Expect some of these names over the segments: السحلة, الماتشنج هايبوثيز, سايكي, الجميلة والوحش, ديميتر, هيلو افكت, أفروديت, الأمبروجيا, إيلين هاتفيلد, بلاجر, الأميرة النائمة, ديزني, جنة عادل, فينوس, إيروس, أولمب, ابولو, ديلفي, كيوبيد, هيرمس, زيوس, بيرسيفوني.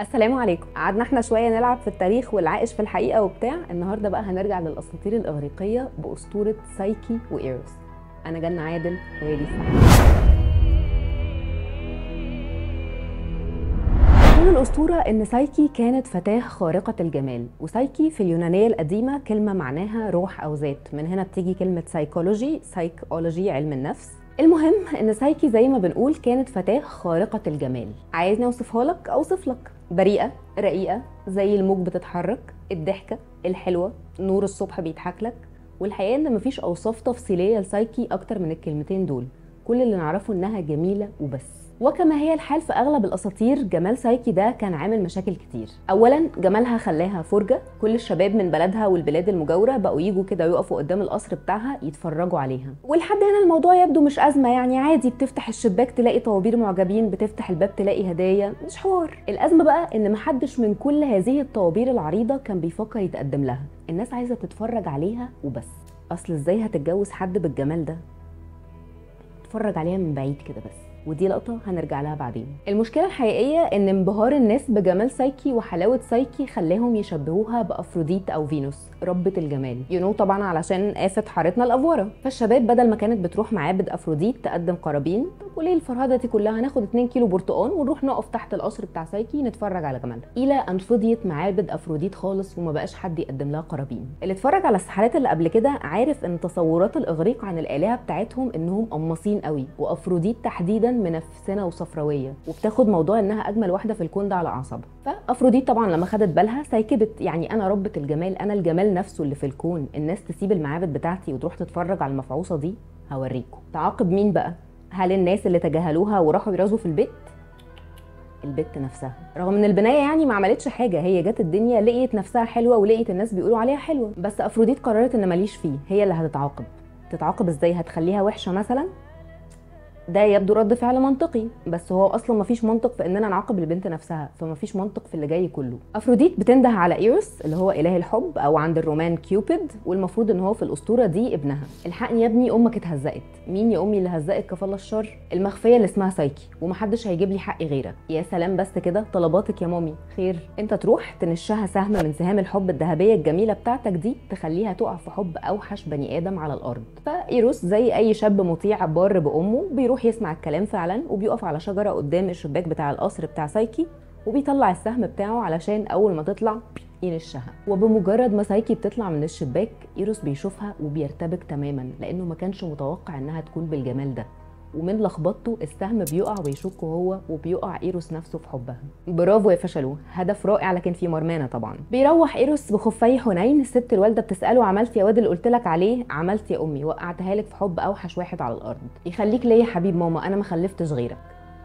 السلام عليكم. قعدنا احنا شويه نلعب في التاريخ والعائش في الحقيقه وبتاع. النهارده بقى هنرجع للاساطير الاغريقيه باسطوره سايكي وايروس. انا جنة عادل وهي دي السحلة. تقول الاسطوره ان سايكي كانت فتاه خارقه الجمال، وسايكي في اليونانيه القديمه كلمه معناها روح او ذات، من هنا بتيجي كلمه سايكولوجي، سايكولوجي علم النفس. المهم ان سايكي زي ما بنقول كانت فتاه خارقه الجمال. عايزني اوصفها لك؟ اوصف لك بريئه رقيقه زي الموج بتتحرك، الضحكه الحلوه، نور الصبح بيضحك لك. والحقيقه ان مفيش اوصاف تفصيليه لسايكي اكتر من الكلمتين دول، كل اللي نعرفه انها جميله وبس. وكما هي الحال في اغلب الاساطير، جمال سايكي ده كان عامل مشاكل كتير. اولا جمالها خلاها فرجه، كل الشباب من بلدها والبلاد المجاوره بقوا يجوا كده يقفوا قدام القصر بتاعها يتفرجوا عليها. ولحد هنا الموضوع يبدو مش ازمه، يعني عادي، بتفتح الشباك تلاقي طوابير معجبين، بتفتح الباب تلاقي هدايا، مش حوار. الازمه بقى ان محدش من كل هذه الطوابير العريضه كان بيفكر يتقدم لها، الناس عايزه تتفرج عليها وبس. اصل ازاي هتتجوز حد بالجمال ده؟ تتفرج عليها من بعيد كده بس، ودي لقطه هنرجع لها بعدين. المشكله الحقيقيه ان انبهار الناس بجمال سايكي وحلاوه سايكي خلاهم يشبهوها بافروديت او فينوس ربه الجمال، طبعا علشان آفة حارتنا الافوره. فالشباب بدل ما كانت بتروح معابد افروديت تقدم قرابين، طب وليه الفرهده دي كلها؟ هناخد 2 كيلو برتقان ونروح نقف تحت القصر بتاع سايكي نتفرج على جمالها، الى ان فضيت معابد افروديت خالص وما بقاش حد يقدم لها قرابين. اللي اتفرج على السحلات اللي قبل كده عارف ان تصورات الاغريق عن الالهه بتاعتهم انهم قماصين قوي، وافروديت تحديدا منافسنا وصفراويه، وبتاخد موضوع انها اجمل واحده في الكون ده على اعصابها. فافروديت طبعا لما خدت بالها سايكبت، يعني انا ربة الجمال، انا الجمال نفسه اللي في الكون، الناس تسيب المعابد بتاعتي وتروح تتفرج على المفعوصه دي؟ هوريكم. تعاقب مين بقى؟ هل الناس اللي تجاهلوها وراحوا يرازوا في البيت؟ البت نفسها، رغم ان البنايه يعني ما عملتش حاجه، هي جت الدنيا لقيت نفسها حلوه ولقيت الناس بيقولوا عليها حلوه، بس افروديت قررت ان ماليش فيه، هي اللي هتتعاقب. تتعاقب ازاي؟ هتخليها وحشه مثلا؟ ده يبدو رد فعل منطقي، بس هو اصلا مفيش منطق في اننا نعاقب البنت نفسها، فمفيش منطق في اللي جاي كله. افروديت بتنده على إيروس اللي هو اله الحب، او عند الرومان كيوبيد، والمفروض ان هو في الاسطوره دي ابنها. الحقني يا ابني، امك اتهزقت. مين يا امي اللي هزقك كفالة الشر؟ المخفيه اللي اسمها سايكي، ومحدش هيجيب لي حقي غيرك. يا سلام، بس كده طلباتك يا مامي؟ خير، انت تروح تنشها سهم من سهام الحب الذهبيه الجميله بتاعتك دي، تخليها تقع في حب اوحش بني ادم على الارض. فإيروس زي اي شاب مطيع بار بامه بيروح يسمع الكلام فعلا، وبيقف على شجره قدام الشباك بتاع القصر بتاع سايكي، وبيطلع السهم بتاعه علشان اول ما تطلع ينشها. وبمجرد ما سايكي بتطلع من الشباك، إيروس بيشوفها وبيرتبك تماما، لانه ما كانش متوقع انها تكون بالجمال ده، ومن لخبطته السهم بيقع ويشكه هو، وبيقع إيروس نفسه في حبها. برافو يا فشلو، هدف رائع لكن في مرمانه طبعا. بيروح إيروس بخفي حنين، الست الوالده بتساله عملت يا واد اللي قلت لك عليه؟ عملت يا امي، وقعتها لك في حب اوحش واحد على الارض، يخليك ليا حبيب ماما، انا ما خلفتش غيرك.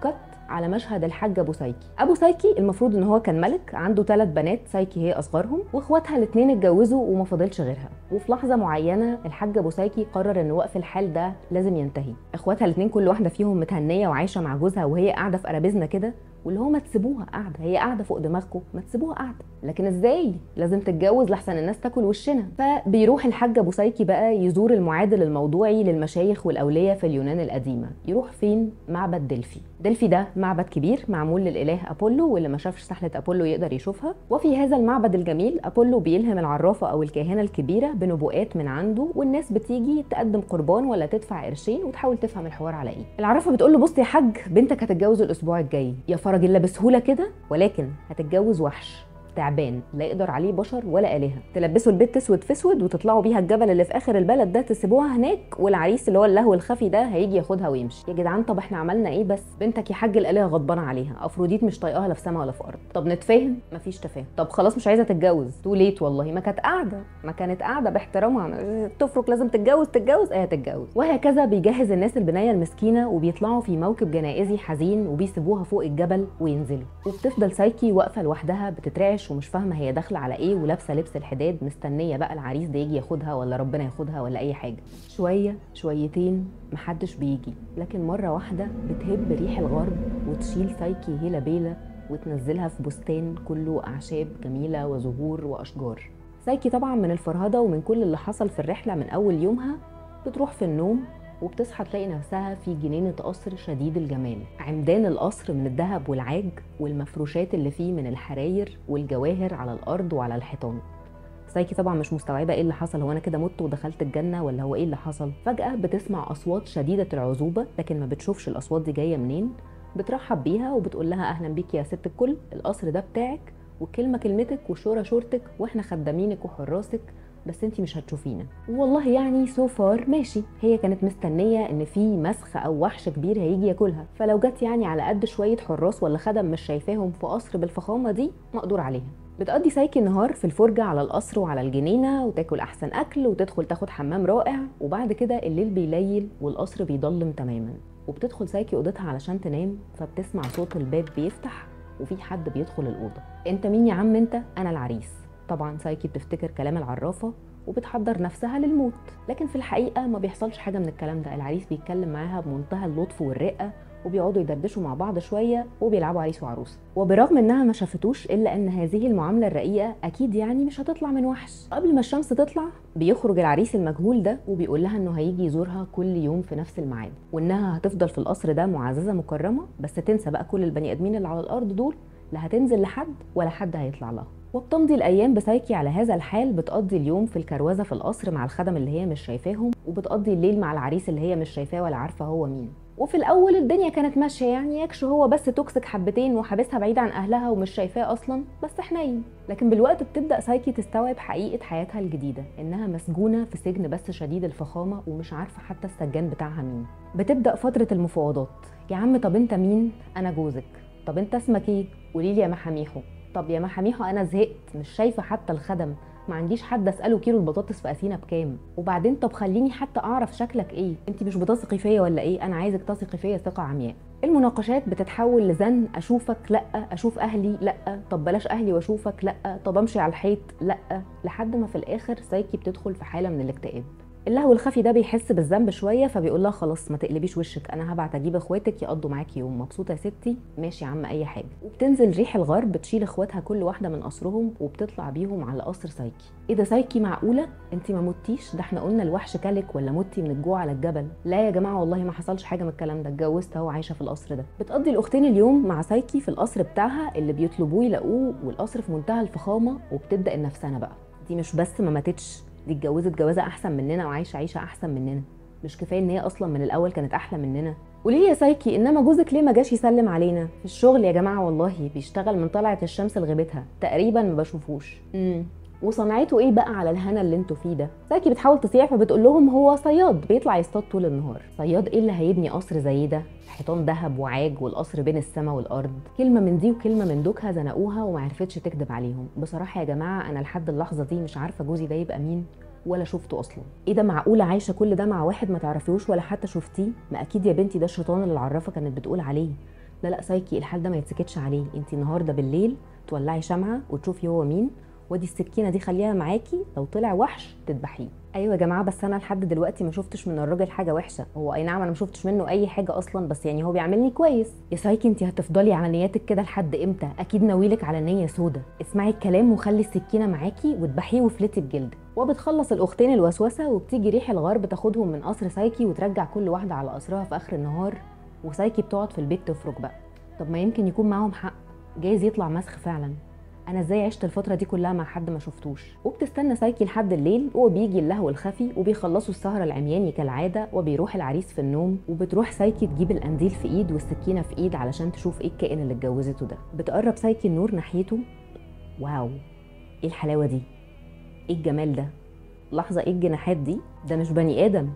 كت على مشهد الحاج ابو سايكي. ابو سايكي المفروض ان هو كان ملك، عنده 3 بنات، سايكي هي اصغرهم، واخواتها الاثنين اتجوزوا وما فاضلش غيرها. وفي لحظه معينه الحاج ابو سايكي قرر ان وقف الحال ده لازم ينتهي. اخواتها الاثنين كل واحده فيهم متهنيه وعايشه مع جوزها، وهي قاعده في قرابيزنا كده، واللي هو ما تسيبوها قاعده، هي قاعده فوق دماغكم، ما تسيبوها قاعده. لكن ازاي؟ لازم تتجوز لحسن الناس تاكل وشنا. فبيروح الحاج ابو سايكي بقى يزور المعادل الموضوعي للمشايخ والاولياء في اليونان القديمه. يروح فين؟ معبد ديلفي. ديلفي ده معبد كبير معمول للاله ابولو، واللي ما شافش سحله ابولو يقدر يشوفها. وفي هذا المعبد الجميل ابولو بيلهم العرافه او الكاهنه الكبيره بنبوءات من عنده، والناس بتيجي تقدم قربان ولا تدفع قرشين وتحاول تفهم الحوار على ايه. العرافه بتقول له بص يا حاج، بنتك هتتجوز الاسبوع الجاي. يا فرجله بسهوله كده؟ ولكن هتتجوز وحش تعبان لا يقدر عليه بشر ولا الهه، تلبسوا البيت اسود في اسود وتطلعوا بيها الجبل اللي في اخر البلد ده، تسيبوها هناك، والعريس اللي هو اللهو الخفي ده هيجي ياخدها ويمشي. يا جدعان طب احنا عملنا ايه بس؟ بنتك يا حاج الالهه غضبانه عليها، افروديت مش طايقاها لا في سما ولا في ارض. طب نتفاهم؟ مفيش تفاهم. طب خلاص مش عايزه تتجوز. تو ليت والله، ما كانت قاعده باحترامها، تفرق لازم تتجوز ايه، هتتجوز. وهكذا بيجهز الناس البنايه المسكينه، وبيطلعوا في موكب جنائزي حزين، وبيسيبوها فوق الجبل وينزلوا. وبتفضل سايكي واقفه لوحدها بتترعش ومش فاهمه هي داخله على ايه، ولابسه لبس الحداد، مستنيه بقى العريس ده يجي ياخدها ولا ربنا ياخدها ولا اي حاجه. شويه شويتين محدش بيجي، لكن مره واحده بتهب ريح الغرب وتشيل سايكي هيلا بيلا وتنزلها في بستان كله اعشاب جميله وزهور واشجار. سايكي طبعا من الفرهده ومن كل اللي حصل في الرحله من اول يومها بتروح في النوم وبتصحى تلاقي نفسها في جنينة قصر شديد الجمال. عمدان القصر من الذهب والعاج والمفروشات اللي فيه من الحراير والجواهر على الأرض وعلى الحيطان. سايكي طبعا مش مستوعبه ايه اللي حصل، هو انا كده مت ودخلت الجنه ولا هو ايه اللي حصل؟ فجاه بتسمع اصوات شديده العذوبه، لكن ما بتشوفش الاصوات دي جايه منين. بترحب بيها وبتقول لها اهلا بيكي يا ست الكل، القصر ده بتاعك والكلمه كلمتك والشوره شورتك واحنا خدامينك وحراسك، بس انتي مش هتشوفينا. والله يعني سو فار ماشي. هي كانت مستنيه ان في مسخ او وحش كبير هيجي ياكلها، فلو جت يعني على قد شويه حراس ولا خدم مش شايفاهم في قصر بالفخامه دي مقدور عليها. بتقضي سايكي النهار في الفرجة على القصر وعلى الجنينة، وتاكل أحسن أكل وتدخل تاخد حمام رائع، وبعد كده الليل بيليل والقصر بيضلم تماما. وبتدخل سايكي أوضتها علشان تنام، فبتسمع صوت الباب بيفتح وفي حد بيدخل الأوضة. أنت مين يا عم أنت؟ أنا العريس. طبعا سايكي بتفتكر كلام العرافة وبتحضر نفسها للموت، لكن في الحقيقة ما بيحصلش حاجة من الكلام ده. العريس بيتكلم معاها بمنتهى اللطف والرقة، وبيقعدوا يدردشوا مع بعض شويه وبيلعبوا عريس وعروسه. وبرغم انها ما شافتوش، الا ان هذه المعامله الرقيقه اكيد يعني مش هتطلع من وحش. قبل ما الشمس تطلع بيخرج العريس المجهول ده وبيقول لها انه هيجي يزورها كل يوم في نفس الميعاد، وانها هتفضل في القصر ده معززه مكرمه، بس تنسى بقى كل البني ادمين اللي على الارض دول، لا هتنزل لحد ولا حد هيطلع لها. وبتمضي الايام بسايكي على هذا الحال. بتقضي اليوم في الكروزه في القصر مع الخدم اللي هي مش شايفاهم، وبتقضي الليل مع العريس اللي هي مش شايفاه ولا عارفه هو مين. وفي الاول الدنيا كانت ماشيه، يعني يكش هو بس توكسيك حبتين وحابسها بعيد عن اهلها ومش شايفاه اصلا، بس حنين. لكن بالوقت بتبدا سايكي تستوعب حقيقه حياتها الجديده، انها مسجونه في سجن بس شديد الفخامه ومش عارفه حتى السجان بتاعها مين. بتبدا فتره المفاوضات. يا عم طب انت مين؟ انا جوزك. طب انت اسمك ايه؟ قولي لي يا محاميحو. طب يا محاميحو انا زهقت، مش شايفه حتى الخدم، ما عنديش حد اساله كيلو البطاطس في اثينا بكام. وبعدين طب خليني حتى اعرف شكلك ايه، انت مش بتثقي فيا ولا ايه؟ انا عايزك تثقي فيا ثقه عمياء. المناقشات بتتحول لزن، اشوفك لا، اشوف اهلي لا، طب بلاش اهلي واشوفك لا، طب امشي على الحيط لا، لحد ما في الاخر سايكي بتدخل في حاله من الاكتئاب. اللهو الخفي ده بيحس بالذنب شويه، فبيقول لها خلاص ما تقلبيش وشك، انا هبعت اجيب اخواتك يقضوا معاكي يوم. مبسوطه يا ستي؟ ماشي يا عم اي حاجه. وبتنزل ريح الغرب بتشيل اخواتها كل واحده من قصرهم وبتطلع بيهم على قصر سايكي. ايه ده سايكي، معقوله انت ما متيش؟ ده احنا قلنا الوحش كلك ولا متي من الجوع على الجبل. لا يا جماعه والله ما حصلش حاجه من الكلام ده، اتجوزت اهو عايشه في القصر ده. بتقضي الاختين اليوم مع سايكي في القصر بتاعها اللي بيطلبوه يلاقوه، والقصر في منتهى الفخامه. وبتبدا النفسانه بقى، دي مش بس ما ماتتش، دي اتجوزت جوازه احسن مننا وعايشه عيشه احسن مننا، مش كفايه ان هي اصلا من الاول كانت احلى مننا؟ وليه يا سايكي انما جوزك ليه ما جاش يسلم علينا؟ في الشغل يا جماعه والله بيشتغل من طلعت الشمس لغيبتها، تقريبا ما بشوفوش. وصنعته ايه بقى على الهنا اللي انتوا فيه ده؟ سايكي بتحاول تصيح، فبتقول لهم هو صياد بيطلع يصطاد طول النهار. صياد ايه اللي هيبني قصر زي ده؟ حيطان ذهب وعاج والقصر بين السما والارض. كلمه من دي وكلمه من دوكها زنقوها وما عرفتش تكذب عليهم. بصراحه يا جماعه انا لحد اللحظه دي مش عارفه جوزي ده يبقى مين ولا شفته اصلا. ايه ده معقوله عايشه كل ده مع واحد ما تعرفيهوش ولا حتى شفتيه؟ ما اكيد يا بنتي ده الشيطان اللي العرافه كانت بتقول عليه. لا لا سايكي الحال ده ما يتسكتش عليه، انت النهارده بالليل تولعي شمعه وتشوفي هو مين، ودي السكينه دي خليها معاكي، لو طلع وحش تذبحيه. ايوه يا جماعه بس انا لحد دلوقتي ما شفتش من الراجل حاجه وحشه، هو اي نعم انا ما شفتش منه اي حاجه اصلا، بس يعني هو بيعاملني كويس. يا سايكي انت هتفضلي على نياتك كده لحد امتى؟ اكيد ناويلك على نيه سودا. اسمعي الكلام وخلي السكينه معاكي واذبحيه وافلتي بجلدك. وبتخلص الاختين الوسوسه، وبتيجي ريح الغرب تاخدهم من قصر سايكي وترجع كل واحده على قصرها في اخر النهار. وسايكي بتقعد في البيت تفرج بقى، طب ما يمكن يكون معاهم حق، جايز يطلع مسخ فعلا، انا ازاي عشت الفتره دي كلها مع حد ما شفتوش. وبتستنى سايكي لحد الليل وبيجي اللهو الخفي، وبيخلصوا السهره العمياني كالعاده، وبيروح العريس في النوم. وبتروح سايكي تجيب القنديل في ايد والسكينه في ايد علشان تشوف ايه الكائن اللي اتجوزته ده. بتقرب سايكي النور ناحيته. واو ايه الحلاوه دي، ايه الجمال ده، لحظه ايه الجناحات دي، ده مش بني ادم،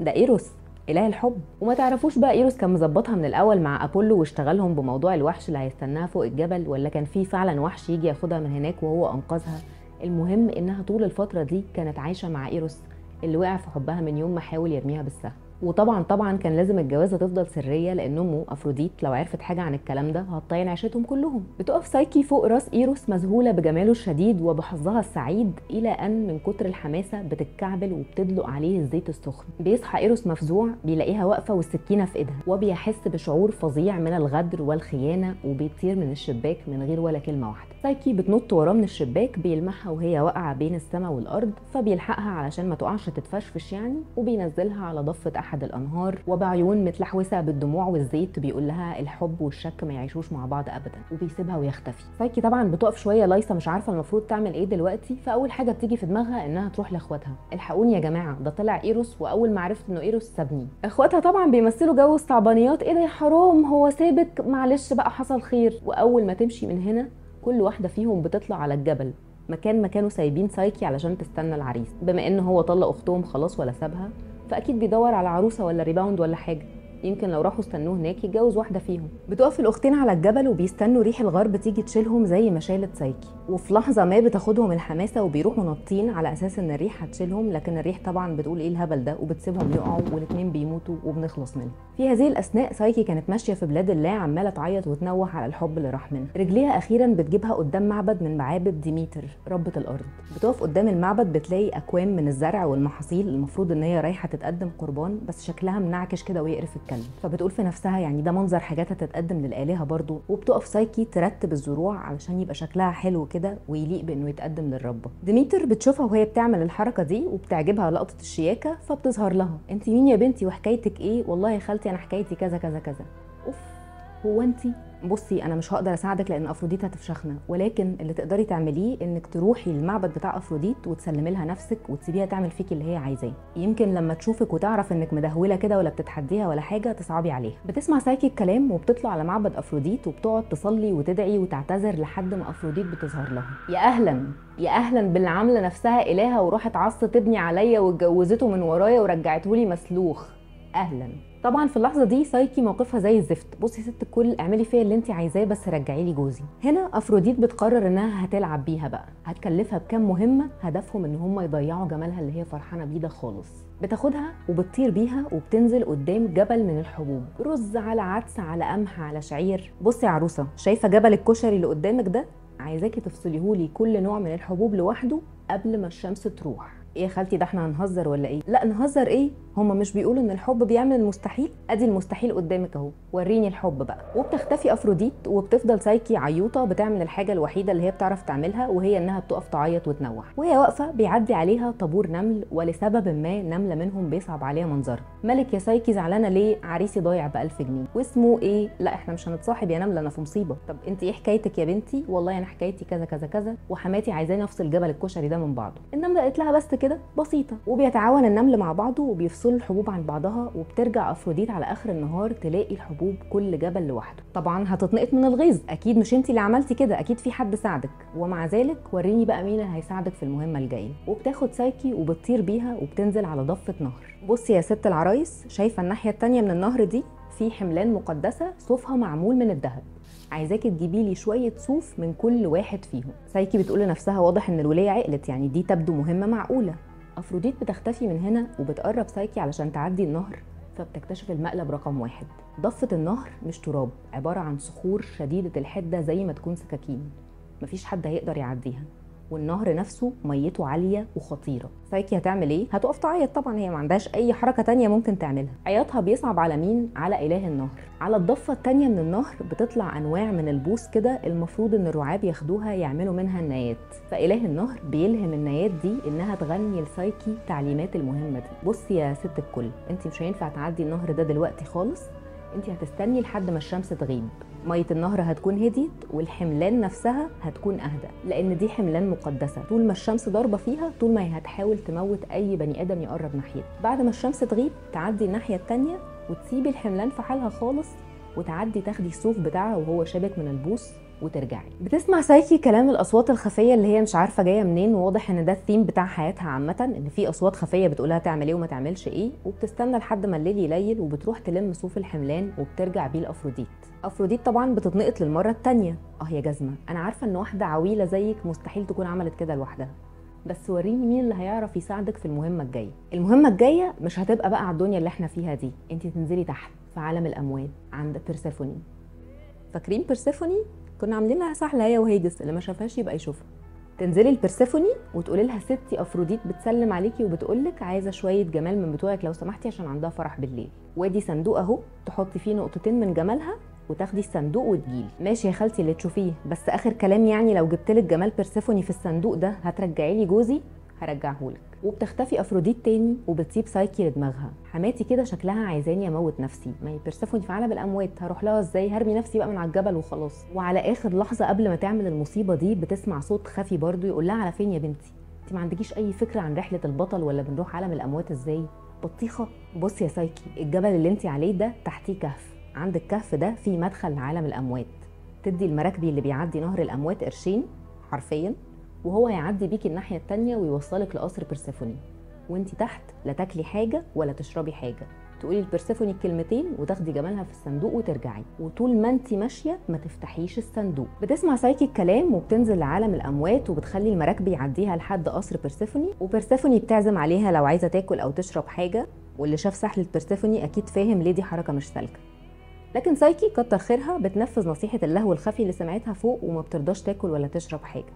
ده إيروس اله الحب. وما تعرفوش بقى إيروس كان مظبطها من الاول مع ابولو واشتغلهم بموضوع الوحش اللي هيستناها فوق الجبل، ولا كان في فعلا وحش يجي ياخدها من هناك وهو انقذها. المهم انها طول الفتره دي كانت عايشه مع إيروس اللي وقع في حبها من يوم ما حاول يرميها بالسهم. وطبعا كان لازم الجوازه تفضل سريه، لان امه أفروديت لو عرفت حاجه عن الكلام ده هتطين عيشتهم كلهم. بتقف سايكي فوق راس إيروس مذهوله بجماله الشديد وبحظها السعيد، الى ان من كتر الحماسه بتتكعبل وبتدلق عليه الزيت السخن. بيصحى إيروس مفزوع، بيلاقيها واقفه والسكينه في ايدها، وبيحس بشعور فظيع من الغدر والخيانه، وبيطير من الشباك من غير ولا كلمه واحده. سايكي بتنط وراه من الشباك، بيلمحها وهي واقعه بين السما والارض، فبيلحقها علشان ما تقعش تتفشفش يعني، وبينزلها على ضفه أحد الأنهار، وبعيون متلحوسة بالدموع والزيت بيقول لها الحب والشك ما يعيشوش مع بعض أبدا، وبيسيبها ويختفي. سايكي طبعا بتقف شوية لايسة مش عارفة المفروض تعمل إيه دلوقتي، فأول حاجة بتيجي في دماغها إنها تروح لإخواتها، الحقوني يا جماعة ده طلع إيروس وأول ما عرفت إنه إيروس سابني. إخواتها طبعا بيمثلوا جو الصعبانيات، إيه ده يا حرام هو سابك معلش بقى حصل خير. وأول ما تمشي من هنا كل واحدة فيهم بتطلع على الجبل مكان ما كانوا سايبين سايكي علشان تستنى العريس، بما ان هو طلق اختهم خلاص ولا سابها فاكيد بيدور على عروسه ولا ريباوند ولا حاجه، يمكن لو راحوا استنوه هناك يتجوز واحده فيهم. بتقف الاختين على الجبل وبيستنوا ريح الغرب تيجي تشيلهم زي ما شالت سايكي، وفي لحظه ما بتاخدهم الحماسه وبيروحوا نطين على اساس ان الريح هتشيلهم، لكن الريح طبعا بتقول ايه الهبل ده وبتسيبهم يقعوا والاثنين بيموتوا وبنخلص منه. في هذه الاثناء سايكي كانت ماشيه في بلاد الله عماله تعيط وتنوح على الحب اللي راح منها، رجليها اخيرا بتجيبها قدام معبد من معابد ديميتر ربه الارض. بتقف قدام المعبد بتلاقي اكوام من الزرع والمحاصيل المفروض ان هي رايحه تتقدم قربان، بس شكلها منعكش كده ويقرف الكلب، فبتقول في نفسها يعني ده منظر حاجات هتتقدم للالهه برضو. وبتقف سايكي ترتب الزروع علشان يبقى شكلها حلو كده ويليق بانه يتقدم للربه. ديميتر بتشوفها وهي بتعمل الحركه دي وبتعجبها لقطه الشياكه، فبتظهر لها انت مين يا بنتي وحكايتك ايه؟ والله يا خالتي انا حكايتي كذا كذا كذا. اوف هو انت بصي انا مش هقدر اساعدك لان افروديت هتفشخنا، ولكن اللي تقدري تعمليه انك تروحي المعبد بتاع افروديت وتسلمي لها نفسك وتسيبيها تعمل فيك اللي هي عايزاه، يمكن لما تشوفك وتعرف انك مدهوله كده ولا بتتحديها ولا حاجه تصعبي عليها. بتسمع سايكي الكلام وبتطلع على معبد افروديت وبتقعد تصلي وتدعي وتعتذر لحد ما افروديت بتظهر لها، يا اهلا يا اهلا باللي عامله نفسها الهه وراحت عصت تبني عليا واتجوزته من ورايا ورجعتهولي مسلوخ، اهلا. طبعا في اللحظه دي سايكي موقفها زي الزفت، بصي ست الكل اعملي فيا اللي انت عايزاه بس رجعي لي جوزي. هنا افروديت بتقرر انها هتلعب بيها بقى، هتكلفها بكام مهمه هدفهم ان هم يضيعوا جمالها اللي هي فرحانه بيه ده خالص. بتاخدها وبتطير بيها وبتنزل قدام جبل من الحبوب، رز على عدس على قمح على شعير، بصي يا عروسه شايفه جبل الكشري اللي قدامك ده؟ عايزاكي تفصليهولي كل نوع من الحبوب لوحده قبل ما الشمس تروح. ايه يا خالتي ده احنا هنهزر ولا ايه؟ لا نهزر ايه؟ هما مش بيقولوا ان الحب بيعمل المستحيل؟ ادي المستحيل قدامك اهو، وريني الحب بقى. وبتختفي افروديت وبتفضل سايكي عيوطه بتعمل الحاجه الوحيده اللي هي بتعرف تعملها وهي انها بتقف تعيط وتنوح. وهي واقفه بيعدي عليها طابور نمل، ولسبب ما نمله منهم بيصعب عليها منظرها. مالك يا سايكي زعلانه ليه؟ عريسي ضايع ب1000 جنيه، واسمه ايه؟ لا احنا مش هنتصاحب يا نمله انا في مصيبه. طب انت ايه حكايتك يا بنتي؟ والله انا حكايتي كذا كذا كذا، وحماتي عايزاني افصل جبل الكشري ده من بعضه. النمله قالت لها بس كده بسيطه، وبيتعاون النمل مع بعضه وبيفصلوا الحبوب عن بعضها. وبترجع افروديت على اخر النهار تلاقي الحبوب كل جبل لوحده، طبعا هتتنقط من الغيظ، اكيد مش انت اللي عملتي كده، اكيد في حد ساعدك، ومع ذلك وريني بقى مين اللي هيساعدك في المهمه الجايه. وبتاخد سايكي وبتطير بيها وبتنزل على ضفه نهر. بصي يا ست العرايس شايفه الناحيه الثانيه من النهر دي في حملان مقدسه صوفها معمول من الذهب، عايزاكي تجيبي لي شويه صوف من كل واحد فيهم. سايكي بتقول لنفسها واضح ان الوليه عقلت، يعني دي تبدو مهمه معقوله. افروديت بتختفي من هنا وبتقرب سايكي علشان تعدي النهر، فبتكتشف المقلب رقم 1. ضفه النهر مش تراب، عباره عن صخور شديده الحده زي ما تكون سكاكين، مفيش حد هيقدر يعديها، والنهر نفسه ميته عاليه وخطيره. سايكي هتعمل ايه؟ هتقف تعيط طبعا، هي ما عندهاش اي حركه تانية ممكن تعملها. عياطها بيصعب على مين؟ على اله النهر. على الضفه التانية من النهر بتطلع انواع من البوص كده، المفروض ان الرعاب ياخدوها يعملوا منها النايات، فاله النهر بيلهم النايات دي انها تغني لسايكي تعليمات المهمه دي. بصي يا ست الكل انت مش هينفع تعدي النهر ده دلوقتي خالص، انت هتستني لحد ما الشمس تغيب، ميه النهر هتكون هديت والحملان نفسها هتكون اهدى، لان دي حملان مقدسه، طول ما الشمس ضاربه فيها طول ما هي هتحاول تموت اي بني ادم يقرب ناحيتها. بعد ما الشمس تغيب تعدي الناحيه الثانيه وتسيبي الحملان في حالها خالص، وتعدي تاخدي الصوف بتاعها وهو شابك من البوص وترجعي. بتسمع سايكي كلام الاصوات الخفيه اللي هي مش عارفه جايه منين، وواضح ان ده الثيم بتاع حياتها عامه، ان في اصوات خفيه بتقولها تعمل ايه وما تعملش ايه. وبتستنى لحد ما الليل يليل وبتروح تلم صوف الحملان وبترجع بيه لافروديت. افروديت طبعا بتتنقط للمره الثانيه، يا جزمه انا عارفه ان واحده عويله زيك مستحيل تكون عملت كده لوحدها، بس وريني مين اللي هيعرف يساعدك في المهمه الجايه. المهمه الجايه مش هتبقى بقى على الدنيا اللي احنا فيها دي، انت تنزلي تحت في عالم الاموات عند بيرسيفوني. فاكرين بيرسيفوني؟ كنا عاملين لها سحله هي وهيجس، اللي ما شافهاش يبقى يشوفها. تنزلي لبيرسيفوني وتقولي لها ستي افروديت بتسلم عليكي وبتقول لك عايزه شويه جمال من بتوعك لو سمحتي عشان عندها فرح بالليل، وادي صندوق اهو تحطي فيه نقطتين من جمالها وتاخدي الصندوق وتجيلي. ماشي يا خالتي اللي تشوفيه، بس اخر كلام يعني لو جبت لك جمال بيرسيفوني في الصندوق ده هترجعي لي جوزي؟ هرجعهولك. وبتختفي افروديت تاني وبتسيب سايكي لدماغها. حماتي كده شكلها عايزاني اموت نفسي، ما هي بيرسيفوني في عالم الاموات، هروح لها ازاي؟ هرمي نفسي بقى من على الجبل وخلاص. وعلى اخر لحظه قبل ما تعمل المصيبه دي بتسمع صوت خفي برضو يقول لها على فين يا بنتي؟ انت ما عندكيش اي فكره عن رحله البطل ولا بنروح عالم الاموات ازاي؟ بطيخه، بص يا سايكي، الجبل اللي انت عليه ده تحتيه كهف، عند الكهف ده في مدخل لعالم الاموات، تدي المراكبي اللي بيعدي نهر الاموات قرشين حرفيا وهو هيعدي بيكي الناحيه الثانيه ويوصلك لقصر بيرسيفوني، وانت تحت لا تاكلي حاجه ولا تشربي حاجه، تقولي لبيرسيفوني الكلمتين وتاخدي جمالها في الصندوق وترجعي، وطول ما انت ماشيه ما تفتحيش الصندوق. بتسمع سايكي الكلام وبتنزل لعالم الاموات وبتخلي المراكب يعديها لحد قصر بيرسيفوني، وبيرسيفوني بتعزم عليها لو عايزه تاكل او تشرب حاجه، واللي شاف سحله بيرسيفوني اكيد فاهم ليه دي حركه مش سالكه. لكن سايكي كتر خيرها بتنفذ نصيحه اللهو الخفي اللي سمعتها فوق وما بترضاش تاكل ولا تشرب حاجه.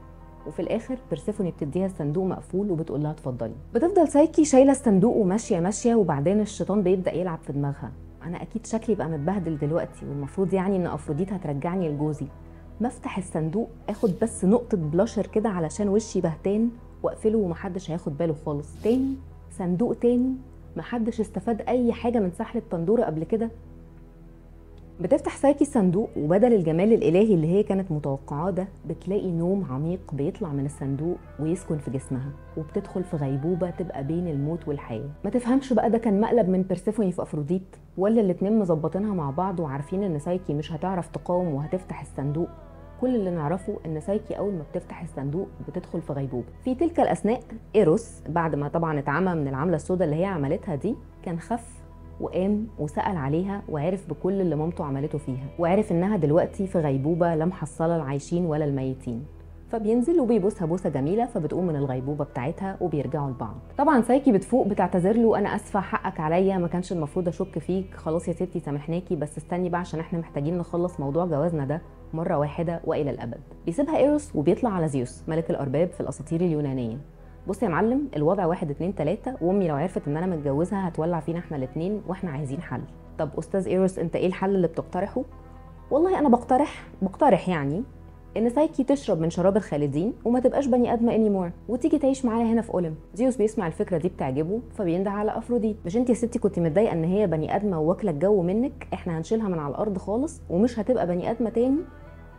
وفي الاخر بيرسيفوني بتديها الصندوق مقفول وبتقول لها اتفضلي. بتفضل سايكي شايله الصندوق وماشيه ماشيه، وبعدين الشيطان بيبدا يلعب في دماغها، انا اكيد شكلي بقى متبهدل دلوقتي والمفروض يعني ان افروديت هترجعني لجوزي، ما افتح الصندوق اخد بس نقطه بلاشر كده علشان وشي بهتان واقفله ومحدش هياخد باله خالص. تاني صندوق تاني، محدش استفاد اي حاجه من سحله بندوره قبل كده. بتفتح سايكي الصندوق وبدل الجمال الالهي اللي هي كانت متوقعاه ده بتلاقي نوم عميق بيطلع من الصندوق ويسكن في جسمها، وبتدخل في غيبوبه تبقى بين الموت والحياه. ما تفهمش بقى ده كان مقلب من بيرسيفوني في افروديت، ولا الاتنين مظبطينها مع بعض وعارفين ان سايكي مش هتعرف تقاوم وهتفتح الصندوق. كل اللي نعرفه ان سايكي اول ما بتفتح الصندوق بتدخل في غيبوبه. في تلك الاثناء إيروس بعد ما طبعا اتعمى من العمله السوداء اللي هي عملتها دي كان خف وقام وسأل عليها وعرف بكل اللي مامته عملته فيها، وعرف انها دلوقتي في غيبوبه لا محصله العايشين ولا الميتين، فبينزل وبيبوسها بوسه جميله فبتقوم من الغيبوبه بتاعتها وبيرجعوا لبعض. طبعا سايكي بتفوق بتعتذر له، انا اسفه حقك عليا، ما كانش المفروض اشك فيك، خلاص يا ستي سامحناكي بس استني بقى عشان احنا محتاجين نخلص موضوع جوازنا ده مره واحده والى الابد. بيسيبها إيروس وبيطلع على زيوس ملك الارباب في الاساطير اليونانيه، بص يا معلم الوضع 1 2 3 وامي لو عرفت ان انا متجوزها هتولع فينا احنا الاتنين واحنا عايزين حل. طب استاذ إيروس انت ايه الحل اللي بتقترحه؟ والله انا بقترح يعني ان سايكي تشرب من شراب الخالدين وما تبقاش بني ادمه انيمور وتيجي تعيش معايا هنا في أولمب. زيوس بيسمع الفكره دي بتعجبه فبينده على افروديت، مش انت يا ستي كنت متضايقه ان هي بني ادمه وواكله الجو منك؟ احنا هنشيلها من على الارض خالص ومش هتبقى بني ادمه تاني،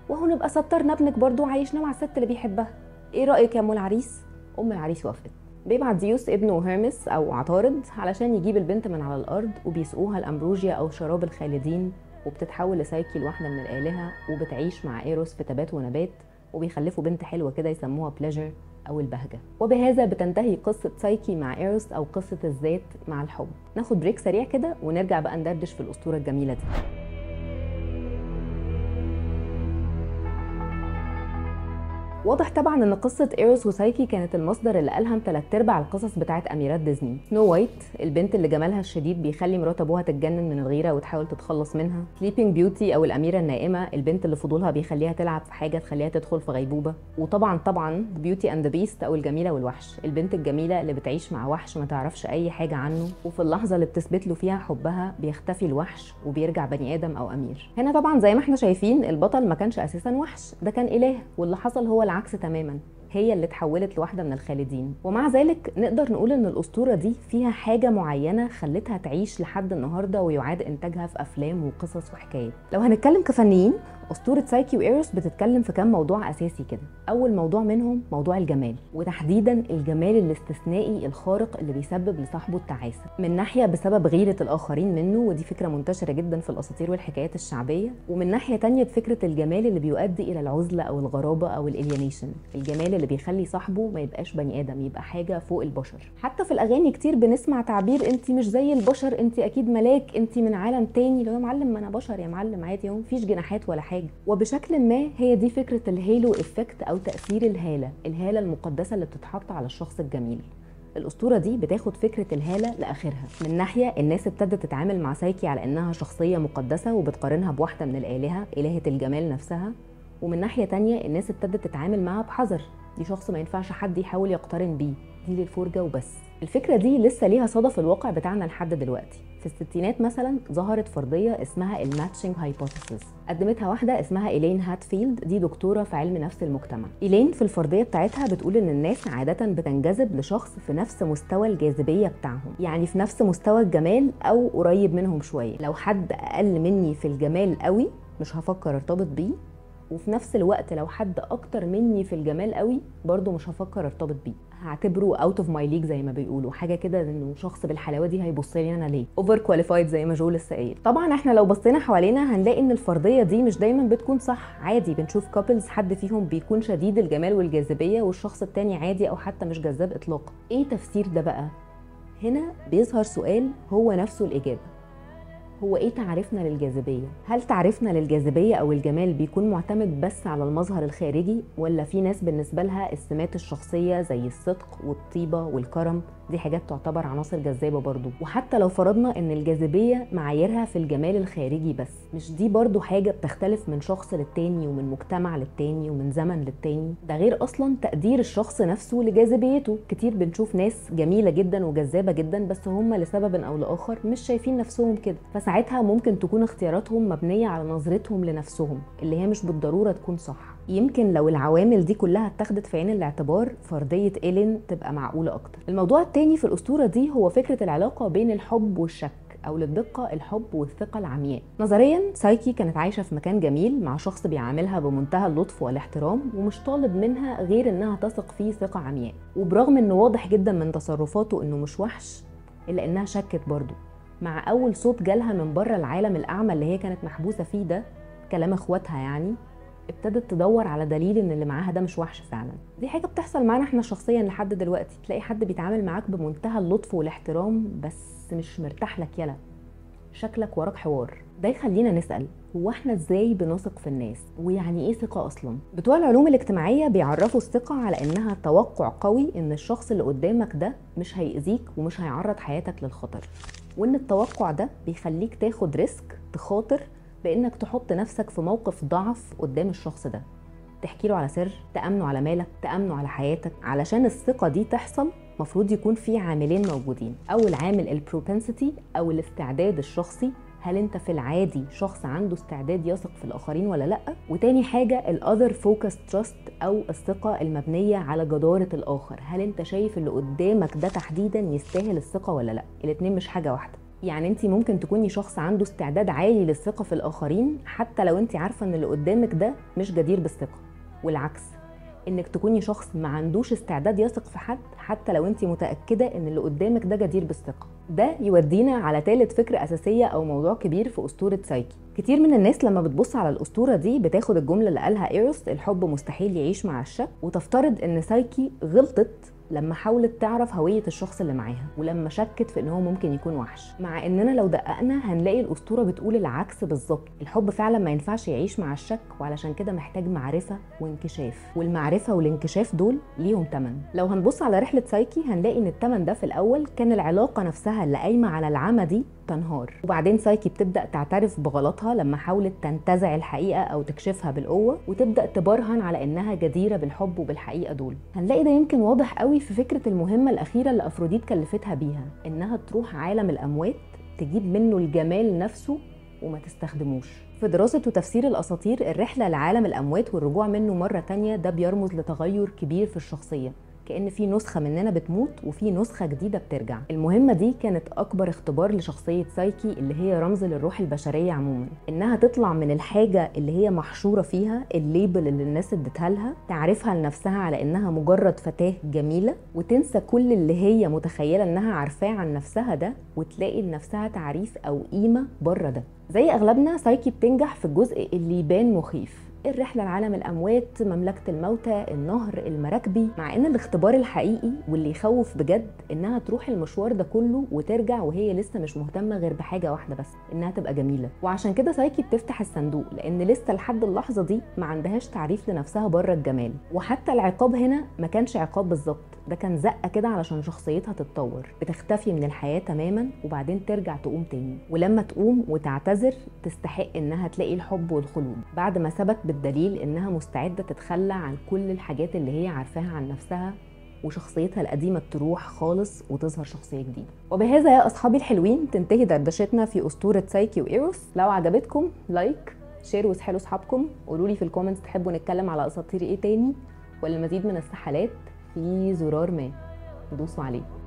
وهو نبقى سترنا ابنك برضه وعايشنا مع الست اللي بيحبها، ايه رايك يا ام العريس؟ ام العريس وافقت. بيبعت زيوس ابنه هيرمس او عطارد علشان يجيب البنت من على الارض، وبيسقوها الأمبروجيا او شراب الخالدين، وبتتحول لسايكي لواحده من الالهه وبتعيش مع إيروس في تبات ونبات، وبيخلفوا بنت حلوه كده يسموها بلاجر او البهجه. وبهذا بتنتهي قصه سايكي مع إيروس او قصه الذات مع الحب. ناخد بريك سريع كده ونرجع بقى ندردش في الاسطوره الجميله دي. واضح طبعا ان قصه إيروس وسايكي كانت المصدر اللي الهم 3/4 القصص بتاعت اميرات ديزني. سنو وايت البنت اللي جمالها الشديد بيخلي مرات ابوها تتجنن من الغيره وتحاول تتخلص منها. سليبنج بيوتي او الاميره النائمه البنت اللي فضولها بيخليها تلعب في حاجه تخليها تدخل في غيبوبه. وطبعا بيوتي اند ذا بيست او الجميله والوحش، البنت الجميله اللي بتعيش مع وحش ما تعرفش اي حاجه عنه، وفي اللحظه اللي بتثبت له فيها حبها بيختفي الوحش وبيرجع بني ادم او امير. هنا طبعا زي ما احنا شايفين البطل ما كانش اساسا وحش، ده كان اله، واللي حصل هو العكس تماما، هي اللي اتحولت لواحده من الخالدين. ومع ذلك نقدر نقول ان الاسطوره دي فيها حاجه معينه خلتها تعيش لحد النهارده ويعاد انتاجها في افلام وقصص وحكايات. لو هنتكلم كفنيين، اسطوره سايكي وإيروس بتتكلم في كام موضوع اساسي كده. اول موضوع منهم موضوع الجمال، وتحديدا الجمال الاستثنائي الخارق اللي بيسبب لصاحبه التعاسه، من ناحيه بسبب غيره الاخرين منه، ودي فكره منتشره جدا في الاساطير والحكايات الشعبيه، ومن ناحيه ثانيه بفكره الجمال اللي بيؤدي الى العزله او الغرابه او الالينيشن، الجمال اللي بيخلي صاحبه ما يبقاش بني ادم، يبقى حاجه فوق البشر. حتى في الاغاني كتير بنسمع تعبير انت مش زي البشر، انت اكيد ملاك، انت من عالم تاني. لو يا معلم ما انا بشر يا معلم عادي، هو مفيش جناحات ولا حاجه. وبشكل ما هي دي فكره الهيلو افكت او تاثير الهاله المقدسه اللي بتتحط على الشخص الجميل. الاسطوره دي بتاخد فكره الهاله لاخرها، من ناحيه الناس ابتدت تتعامل مع سايكي على انها شخصيه مقدسه وبتقارنها بواحده من الالهه، الهه الجمال نفسها، ومن ناحيه ثانيه الناس ابتدت تتعامل معها بحذر، دي شخص ما ينفعش حد يحاول يقترن بيه، دي للفرجه وبس. الفكره دي لسه ليها صدى في الواقع بتاعنا لحد دلوقتي، في الستينات مثلا ظهرت فرضية اسمها الماتشنج هايبوثيز، قدمتها واحدة اسمها إيلين هاتفيلد، دي دكتورة في علم نفس المجتمع. إيلين في الفرضية بتاعتها بتقول إن الناس عادة بتنجذب لشخص في نفس مستوى الجاذبية بتاعهم، يعني في نفس مستوى الجمال أو قريب منهم شوية. لو حد أقل مني في الجمال قوي مش هفكر ارتبط بيه، وفي نفس الوقت لو حد اكتر مني في الجمال قوي برضو مش هفكر ارتبط بيه، هعتبره اوت اوف ماي ليج زي ما بيقولوا، حاجه كده انه شخص بالحلاوه دي هيبص لي انا ليه، اوفر كواليفايد زي ما جول لسه قايل. طبعا احنا لو بصينا حوالينا هنلاقي ان الفرضيه دي مش دايما بتكون صح، عادي بنشوف كابلز حد فيهم بيكون شديد الجمال والجاذبيه والشخص التاني عادي او حتى مش جذاب اطلاقا. ايه تفسير ده بقى؟ هنا بيظهر سؤال هو نفسه الاجابه، هو ايه تعريفنا للجاذبية؟ هل تعريفنا للجاذبية او الجمال بيكون معتمد بس على المظهر الخارجي، ولا في ناس بالنسبة لها السمات الشخصية زي الصدق والطيبة والكرم دي حاجات تعتبر عناصر جذابة برضو؟ وحتى لو فرضنا ان الجاذبية معاييرها في الجمال الخارجي بس، مش دي برضو حاجة بتختلف من شخص للتاني ومن مجتمع للتاني ومن زمن للتاني؟ ده غير اصلا تقدير الشخص نفسه لجاذبيته. كتير بنشوف ناس جميلة جدا وجذابة جدا بس هم لسبب او لاخر مش شايفين نفسهم كده، ساعتها ممكن تكون اختياراتهم مبنية على نظرتهم لنفسهم اللي هي مش بالضرورة تكون صح. يمكن لو العوامل دي كلها اتخذت في عين الاعتبار فرضية إيلين تبقى معقولة أكتر. الموضوع التاني في الأسطورة دي هو فكرة العلاقة بين الحب والشك، أو للدقة الحب والثقة العمياء. نظرياً سايكي كانت عايشة في مكان جميل مع شخص بيعاملها بمنتهى اللطف والاحترام ومش طالب منها غير إنها تثق فيه ثقة عمياء، وبرغم إنه واضح جداً من تصرفاته إنه مش وحش إلا إنها شكت برضه. مع أول صوت جالها من بره العالم الأعمى اللي هي كانت محبوسة فيه ده، كلام إخواتها يعني، ابتدت تدور على دليل إن اللي معاها ده مش وحش فعلا. دي حاجة بتحصل معانا إحنا شخصيا لحد دلوقتي، تلاقي حد بيتعامل معاك بمنتهى اللطف والاحترام بس مش مرتاح لك، يلا شكلك وراك حوار. ده يخلينا نسأل، هو احنا ازاي بنثق في الناس؟ ويعني ايه ثقة اصلا؟ بتوع العلوم الاجتماعية بيعرفوا الثقة على انها توقع قوي ان الشخص اللي قدامك ده مش هيأذيك ومش هيعرض حياتك للخطر، وان التوقع ده بيخليك تاخد ريسك، تخاطر بانك تحط نفسك في موقف ضعف قدام الشخص ده، تحكي له على سر، تأمنه على مالك، تأمنه على حياتك. علشان الثقة دي تحصل مفروض يكون في عاملين موجودين، اول عامل البروبنسيتي او الاستعداد الشخصي، هل انت في العادي شخص عنده استعداد يثق في الاخرين ولا لا؟ وتاني حاجه الاذر فوكس تراست او الثقه المبنيه على جداره الاخر، هل انت شايف اللي قدامك ده تحديدا يستاهل الثقه ولا لا؟ الاتنين مش حاجه واحده، يعني انت ممكن تكوني شخص عنده استعداد عالي للثقه في الاخرين حتى لو انت عارفه ان اللي قدامك ده مش جدير بالثقه، والعكس انك تكوني شخص ما عندوش استعداد يثق في حد حتى لو انت متاكده ان اللي قدامك ده جدير بالثقه. ده يودينا على ثالث فكره اساسيه او موضوع كبير في اسطوره سايكي. كتير من الناس لما بتبص على الاسطوره دي بتاخد الجمله اللي قالها إيروس، الحب مستحيل يعيش مع الشك، وتفترض ان سايكي غلطت لما حاولت تعرف هويه الشخص اللي معاها ولما شكت في ان هو ممكن يكون وحش، مع اننا لو دققنا هنلاقي الاسطوره بتقول العكس بالظبط. الحب فعلا ما ينفعش يعيش مع الشك، وعلشان كده محتاج معرفه وانكشاف، والمعرفه والانكشاف دول ليهم ثمن. لو هنبص على رحله سايكي هنلاقي ان الثمن ده في الاول كان العلاقه نفسها اللي قايمه على العمى دي تنهار، وبعدين سايكي بتبدا تعترف بغلطها لما حاولت تنتزع الحقيقه او تكشفها بالقوه، وتبدا تبرهن على انها جديره بالحب وبالحقيقه دول. هنلاقي ده يمكن واضح قوي في فكرة المهمة الأخيرة اللي أفروديت كلفتها بيها، إنها تروح عالم الأموات تجيب منه الجمال نفسه وما تستخدموش. في دراسة وتفسير الأساطير الرحلة لعالم الأموات والرجوع منه مرة تانية ده بيرمز لتغير كبير في الشخصية، كأن في نسخة مننا بتموت وفي نسخة جديدة بترجع. المهمة دي كانت أكبر اختبار لشخصية سايكي اللي هي رمز للروح البشرية عموما، إنها تطلع من الحاجة اللي هي محشورة فيها، الليبل اللي الناس ادتها لها، تعرفها لنفسها على إنها مجرد فتاة جميلة، وتنسى كل اللي هي متخيلة إنها عارفاه عن نفسها ده، وتلاقي لنفسها تعريف أو قيمة بره ده. زي أغلبنا سايكي بتنجح في الجزء اللي يبان مخيف، الرحلة لعالم الأموات، مملكة الموتى، النهر، المراكبي، مع إن الاختبار الحقيقي واللي يخوف بجد إنها تروح المشوار ده كله وترجع وهي لسه مش مهتمة غير بحاجة واحدة بس، إنها تبقى جميلة. وعشان كده سايكي بتفتح الصندوق، لأن لسه لحد اللحظة دي ما عندهاش تعريف لنفسها بره الجمال. وحتى العقاب هنا ما كانش عقاب بالظبط، ده كان زقة كده علشان شخصيتها تتطور، بتختفي من الحياة تماما وبعدين ترجع تقوم تاني، ولما تقوم وتعتذر تستحق إنها تلاقي الحب والخلود، بعد ما ثبت بالدليل إنها مستعدة تتخلى عن كل الحاجات اللي هي عارفاها عن نفسها وشخصيتها القديمة بتروح خالص وتظهر شخصية جديدة. وبهذا يا أصحابي الحلوين تنتهي دردشتنا في أسطورة سايكي وإيروس. لو عجبتكم لايك، شير واسحلوا أصحابكم. قولولي في الكومنتس تحبوا نتكلم على أساطير إيه تاني ولا مزيد من السحلات في زرار ما، دوسوا عليه.